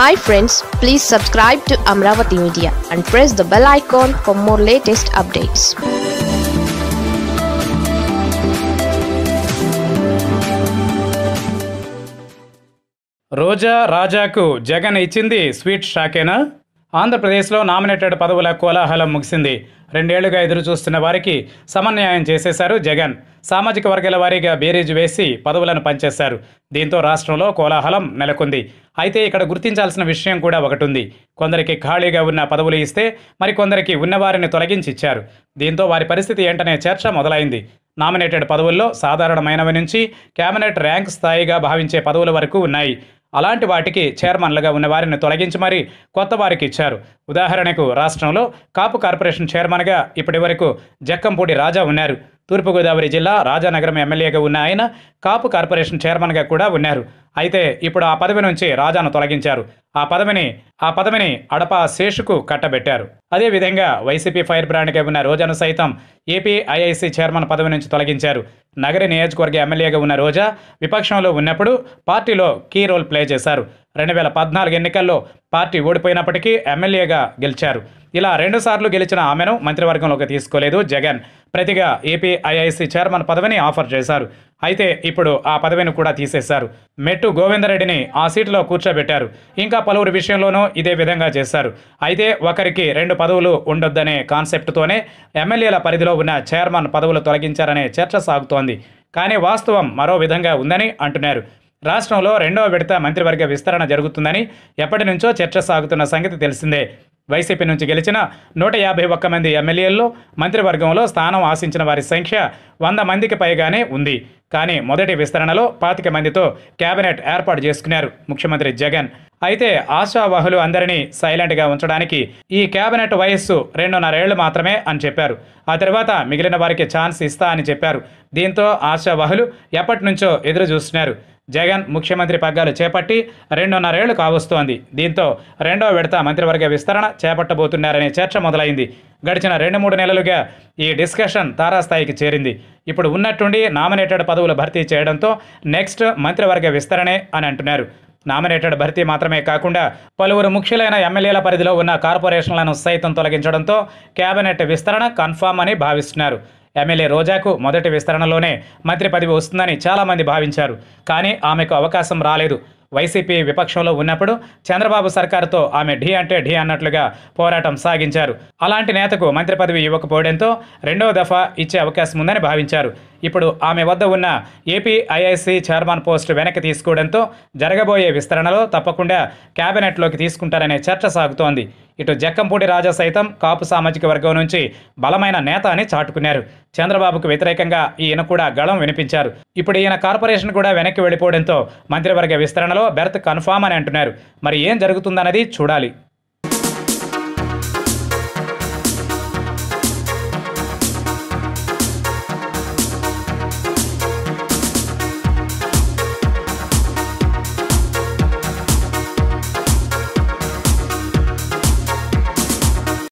Hi friends, please subscribe to Amravati Media and press the bell icon for more latest updates. రోజా రాజాకు జగన్ ఇచ్చింది sweet షాకేనా? ఆంధ్రప్రదేశ్లో nominated పదవుల కోలాహలం ముగిసింది. రెండేళ్లుగా ఎదురు చూస్తున్న వారికి సమన్యాయం చేసేశారు జగన్. సామాజిక వర్గాల వారీగా బేరీజు వేసి పదవులను పంచేశారు. దీంతో రాష్ట్రంలో కోలాహలం నెలకొంది. అయితే ఇక్కడ గుర్తించాల్సిన విషయం కూడా ఒకటి ఉంది. కొందరికి ఖాళీగా ఉన్న పదవులు ఇస్తే మరికొందరికి ఉన్నవారిని తొలగించి ఇచ్చారు. దీంతో వారి పరిస్థితి ఏంటనే చర్చ మొదలైంది. నామినేటెడ్ పదవుల్లో సాధారణమైనవి నుంచి క్యాబినెట్ ర్యాంక్ స్థాయిగా భావించే పదవుల వరకు ఉన్నాయి. అలాంటి వాటికి చైర్మన్లుగా ఉన్న వారిని తొలగించి మరీ కొత్త వారికి ఇచ్చారు. ఉదాహరణకు రాష్ట్రంలో కాపు కార్పొరేషన్ చైర్మన్గా ఇప్పటి వరకు జక్కంపూడి రాజా ఉన్నారు. తూర్పుగోదావరి జిల్లా రాజానగరం ఎమ్మెల్యేగా ఉన్న ఆయన కాపు కార్పొరేషన్ చైర్మన్గా కూడా ఉన్నారు. అయితే ఇప్పుడు ఆ పదవి నుంచి రాజాను తొలగించారు. ఆ పదవిని అడపా శేషుకు కట్టబెట్టారు. అదేవిధంగా వైసీపీ ఫైర్ బ్రాండ్గా ఉన్న రోజాను సైతం ఏపీ ఐఐసీ చైర్మన్ పదవి నుంచి తొలగించారు. నగరి నియోజకవర్గ ఎమ్మెల్యేగా ఉన్న రోజా విపక్షంలో ఉన్నప్పుడు పార్టీలో కీ రోల్ ప్లే చేశారు. 2014 ఎన్నికల్లో పార్టీ ఓడిపోయినప్పటికీ ఎమ్మెల్యేగా గెలిచారు. ఇలా 2 సార్లు గెలిచిన ఆమెను మంత్రివర్గంలోకి తీసుకోలేదు జగన్. ప్రతిగా ఏపీ ఐఐసీ చైర్మన్ పదవిని ఆఫర్ చేశారు. అయితే ఇప్పుడు ఆ పదవిని కూడా తీసేశారు. మెట్టు గోవిందరెడ్డిని ఆ సీటులో కూర్చోబెట్టారు. ఇంకా పలువురు విషయంలోనూ ఇదే విధంగా చేశారు. అయితే ఒకరికి 2 పదవులు ఉండొద్దనే కాన్సెప్ట్తోనే ఎమ్మెల్యేల పరిధిలో ఉన్న చైర్మన్ పదవులు తొలగించారనే చర్చ సాగుతోంది. కానీ వాస్తవం మరో విధంగా ఉందని అంటున్నారు. రాష్ట్రంలో 2వ విడత మంత్రివర్గ విస్తరణ జరుగుతుందని ఎప్పటి నుంచో చర్చ సాగుతున్న సంగతి తెలిసిందే. వైసీపీ నుంచి గెలిచిన 151 మంది ఎమ్మెల్యేల్లో మంత్రివర్గంలో స్థానం ఆశించిన వారి సంఖ్య 100 మందికి పైగానే ఉంది. కానీ మొదటి విస్తరణలో 25 మందితో కేబినెట్ ఏర్పాటు చేసుకున్నారు ముఖ్యమంత్రి జగన్. అయితే ఆశావాహులు అందరినీ సైలెంట్గా ఉంచడానికి ఈ కేబినెట్ వయస్సు 2.5 ఏళ్లు మాత్రమే అని చెప్పారు. ఆ తర్వాత మిగిలిన వారికి ఛాన్స్ ఇస్తా అని చెప్పారు. దీంతో ఆశావాహులు ఎప్పటి నుంచో ఎదురు చూస్తున్నారు. జగన్ ముఖ్యమంత్రి పగ్గాలు చేపట్టి 2.5 ఏళ్లు కావస్తోంది. దీంతో 2వ విడత మంత్రివర్గ విస్తరణ చేపట్టబోతున్నారనే చర్చ మొదలైంది. గడిచిన 2-3 నెలలుగా ఈ డిస్కషన్ తారాస్థాయికి చేరింది. ఇప్పుడు ఉన్నట్టుండి నామినేటెడ్ పదవులు భర్తీ చేయడంతో నెక్స్ట్ మంత్రివర్గ విస్తరణే అని అంటున్నారు. నామినేటెడ్ భర్తీ మాత్రమే కాకుండా పలువురు ముఖ్యులైన ఎమ్మెల్యేల పరిధిలో ఉన్న కార్పొరేషన్లను సైతం తొలగించడంతో కేబినెట్ విస్తరణ కన్ఫామ్ అని భావిస్తున్నారు. ఎమ్మెల్యే రోజాకు మొదటి విస్తరణలోనే మంత్రి పదవి వస్తుందని చాలామంది భావించారు. కానీ ఆమెకు అవకాశం రాలేదు. వైసీపీ విపక్షంలో ఉన్నప్పుడు చంద్రబాబు సర్కారుతో ఆమె ఢీ అంటే ఢీ అన్నట్లుగా పోరాటం సాగించారు. అలాంటి నేతకు మంత్రి పదవి ఇవ్వకపోవడంతో 2వ దఫా ఇచ్చే అవకాశం ఉందని భావించారు. ఇప్పుడు ఆమె వద్ద ఉన్న ఏపీ ఐఐసీ చైర్మన్ పోస్టు వెనక్కి తీసుకోవడంతో జరగబోయే విస్తరణలో తప్పకుండా కేబినెట్లోకి తీసుకుంటారనే చర్చ సాగుతోంది. ఇటు జక్కంపూడి రాజా సైతం కాపు సామాజిక వర్గం నుంచి బలమైన నేత అని చాటుకున్నారు. చంద్రబాబుకు వ్యతిరేకంగా ఈయన కూడా గళం వినిపించారు. ఇప్పుడు ఈయన కార్పొరేషన్ కూడా వెనక్కి వెళ్ళిపోవడంతో మంత్రివర్గ విస్తరణలో బెర్త్ కన్ఫామ్ అని అంటున్నారు. మరి ఏం జరుగుతుందన్నది చూడాలి.